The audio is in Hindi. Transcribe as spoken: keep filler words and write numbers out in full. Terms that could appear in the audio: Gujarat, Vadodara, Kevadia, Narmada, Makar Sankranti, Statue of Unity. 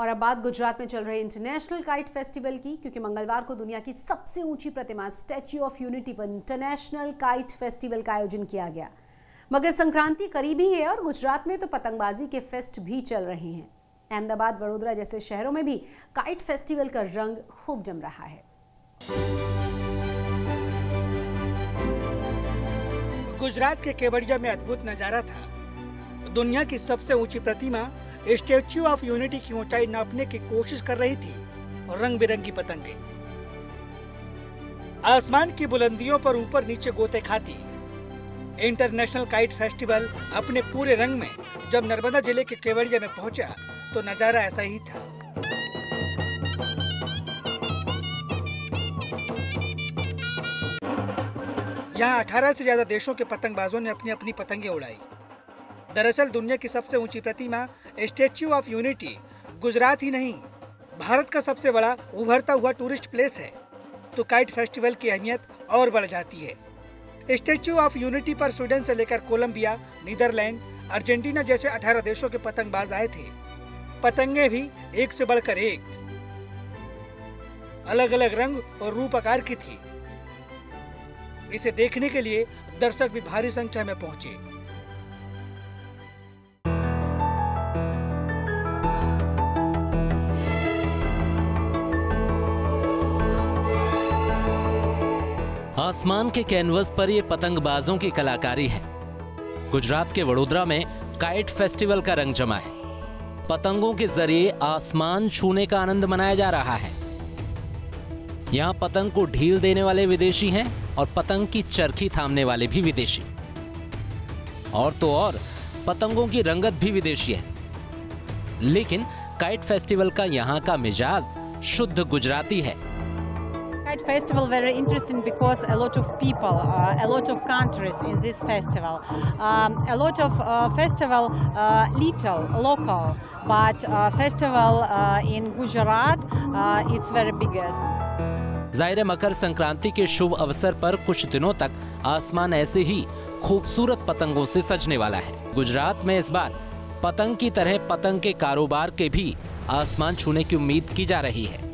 और अब बात गुजरात में चल रहे इंटरनेशनल काइट फेस्टिवल की, क्योंकि मंगलवार को दुनिया की सबसे ऊंची प्रतिमा स्टैच्यू ऑफ यूनिटी पर इंटरनेशनल काइट फेस्टिवल का आयोजन किया गया। मकर संक्रांति करीब ही है और गुजरात में तो पतंगबाजी के फेस्ट भी चल रहे हैं। अहमदाबाद, वडोदरा जैसे शहरों में भी काइट फेस्टिवल का रंग खूब जम रहा है। गुजरात के केवड़िया में अद्भुत नजारा था। दुनिया की सबसे ऊंची प्रतिमा स्टैच्यू ऑफ यूनिटी की ऊंचाई नापने की कोशिश कर रही थी और रंग बिरंगी पतंगे आसमान की बुलंदियों पर ऊपर नीचे गोते खाती। इंटरनेशनल काइट फेस्टिवल अपने पूरे रंग में जब नर्मदा जिले के केवड़िया में पहुंचा तो नजारा ऐसा ही था। यहाँ अठारह से ज्यादा देशों के पतंगबाजों ने अपनी अपनी पतंगे उड़ाई। दरअसल दुनिया की सबसे ऊंची प्रतिमा स्टैच्यू ऑफ यूनिटी गुजरात ही नहीं, भारत का सबसे बड़ा उभरता हुआ टूरिस्ट प्लेस है, तो काइट फेस्टिवल की अहमियत और बढ़ जाती है। स्टैच्यू ऑफ यूनिटी पर स्वीडन से लेकर कोलंबिया, नीदरलैंड, अर्जेंटीना जैसे अठारह देशों के पतंगबाज आए थे। पतंगे भी एक से बढ़कर एक, अलग अलग रंग और रूप आकार की थी। इसे देखने के लिए दर्शक भी भारी संख्या में पहुंचे। आसमान के कैनवस पर ये पतंगबाजों की कलाकारी है। गुजरात के वडोदरा में काइट फेस्टिवल का रंग जमा है। पतंगों के जरिए आसमान छूने का आनंद मनाया जा रहा है। यहाँ पतंग को ढील देने वाले विदेशी हैं और पतंग की चरखी थामने वाले भी विदेशी, और तो और पतंगों की रंगत भी विदेशी है। लेकिन काइट फेस्टिवल का यहाँ का मिजाज शुद्ध गुजराती है। Kite festival very interesting because a lot of people, uh, a lot of countries in this festival, um, a lot of uh, festival uh, little local, but uh, festival uh, in Gujarat uh, it's very biggest. ज़ाहिर मकर संक्रांति के शुभ अवसर पर कुछ दिनों तक आसमान ऐसे ही खूबसूरत पतंगों से सजने वाला है। गुजरात में इस बार पतंग की तरह पतंग के कारोबार के भी आसमान छूने की उम्मीद की जा रही है।